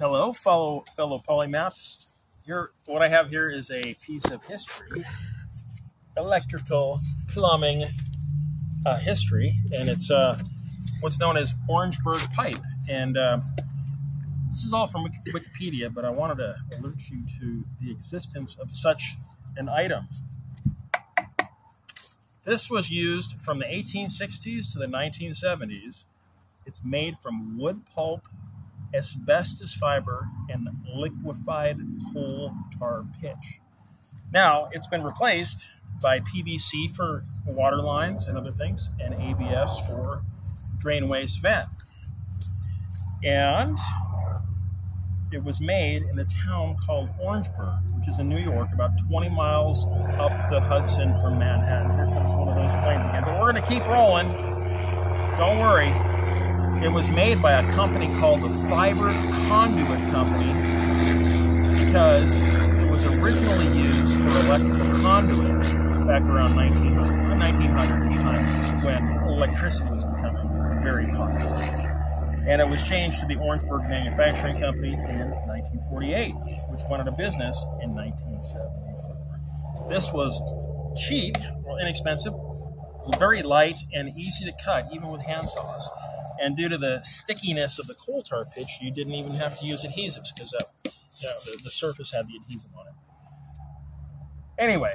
Hello, fellow polymaths. Here, what I have here is a piece of history, electrical plumbing history, and it's what's known as Orangeburg pipe. And this is all from Wikipedia, but I wanted to alert you to the existence of such an item. This was used from the 1860s to the 1970s. It's made from wood pulp, asbestos fiber, and liquefied coal tar pitch. Now, it's been replaced by PVC for water lines and other things, and ABS for drain waste vent. And it was made in a town called Orangeburg, which is in New York, about 20 miles up the Hudson from Manhattan. Here comes one of those planes again, but we're going to keep rolling. Don't worry. It was made by a company called the Fiber Conduit Company because it was originally used for electrical conduit back around 1900-ish time, when electricity was becoming very popular. And it was changed to the Orangeburg Manufacturing Company in 1948, which went out of business in 1974. This was cheap, well, inexpensive, very light, and easy to cut, even with hand saws. And due to the stickiness of the coal tar pitch, you didn't even have to use adhesives because the surface had the adhesive on it. Anyway,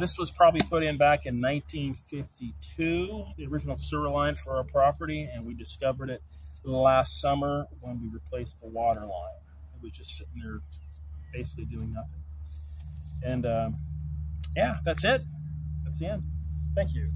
this was probably put in back in 1952, the original sewer line for our property, and we discovered it last summer when we replaced the water line. It was just sitting there basically doing nothing. And yeah, that's it. That's the end. Thank you.